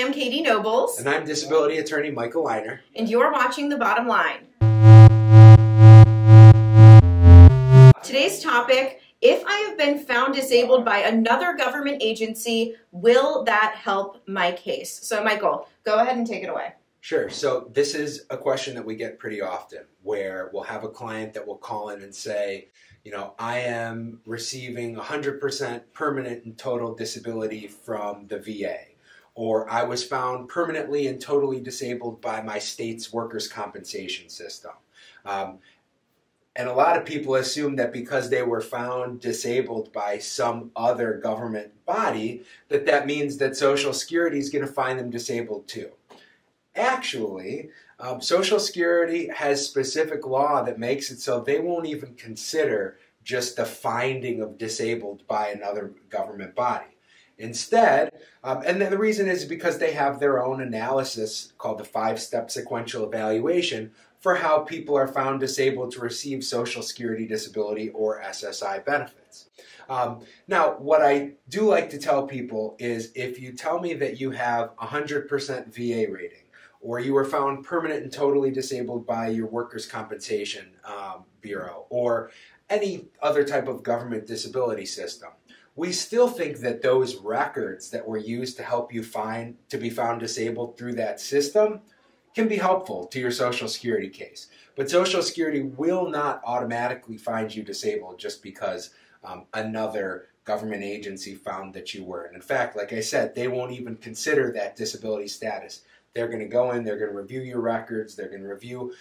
am Katie Nobles. And I'm disability attorney Michael Liner. And you're watching The Bottom Line. Today's topic, if I have been found disabled by another government agency, will that help my case? So Michael, go ahead and take it away. Sure. So this is a question that we get pretty often where we'll have a client that will call in and say, you know, I am receiving 100% permanent and total disability from the VA, or I was found permanently and totally disabled by my state's workers' compensation system. And a lot of people assume that because they were found disabled by some other government body, that that means that Social Security is going to find them disabled too. Actually, Social Security has specific law that makes it so they won't even consider just the finding of disabled by another government body. Instead, and the reason is because they have their own analysis called the 5-step sequential evaluation for how people are found disabled to receive Social Security disability or SSI benefits. Now, what I do like to tell people is if you tell me that you have 100% VA rating, or you were found permanent and totally disabled by your workers' compensation bureau, or any other type of government disability system, we still think that those records that were used to help you be found disabled through that system can be helpful to your Social Security case. But Social Security will not automatically find you disabled just because another government agency found that you were. And in fact, like I said, they won't even consider that disability status. They're going to go in, they're going to review your records, they're going to review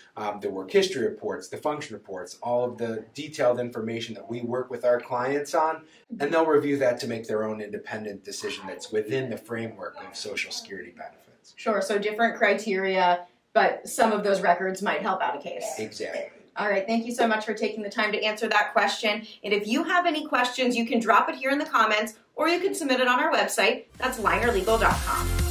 the work history reports, the function reports, all of the detailed information that we work with our clients on, and they'll review that to make their own independent decision that's within the framework of Social Security benefits. Sure, so different criteria, but some of those records might help out a case. Exactly. All right, thank you so much for taking the time to answer that question. And if you have any questions, you can drop it here in the comments, or you can submit it on our website. That's LinerLegal.com.